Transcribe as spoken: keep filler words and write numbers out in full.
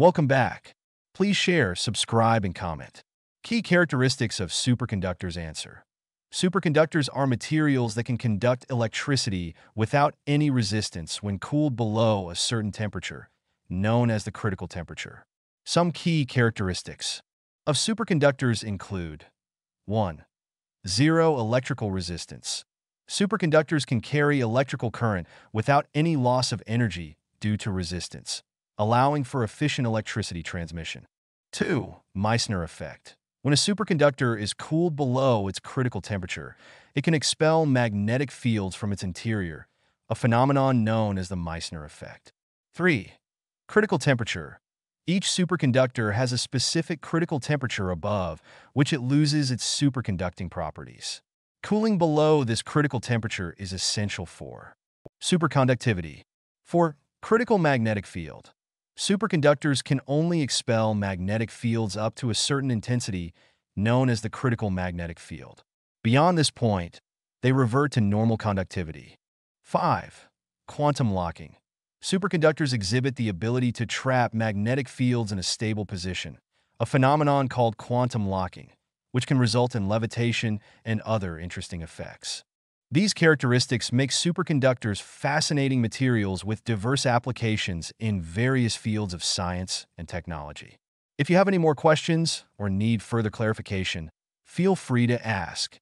Welcome back. Please share, subscribe, and comment. Key characteristics of superconductors. Answer. Superconductors are materials that can conduct electricity without any resistance when cooled below a certain temperature, known as the critical temperature. Some key characteristics of superconductors include one Zero electrical resistance. Superconductors can carry electrical current without any loss of energy due to resistance, allowing for efficient electricity transmission. two Meissner effect. When a superconductor is cooled below its critical temperature, it can expel magnetic fields from its interior, a phenomenon known as the Meissner effect. three Critical temperature. Each superconductor has a specific critical temperature above which it loses its superconducting properties. Cooling below this critical temperature is essential for superconductivity. four Critical magnetic field. Superconductors can only expel magnetic fields up to a certain intensity, known as the critical magnetic field. Beyond this point, they revert to normal conductivity. five Quantum locking. Superconductors exhibit the ability to trap magnetic fields in a stable position, a phenomenon called quantum locking, which can result in levitation and other interesting effects. These characteristics make superconductors fascinating materials with diverse applications in various fields of science and technology. If you have any more questions or need further clarification, feel free to ask.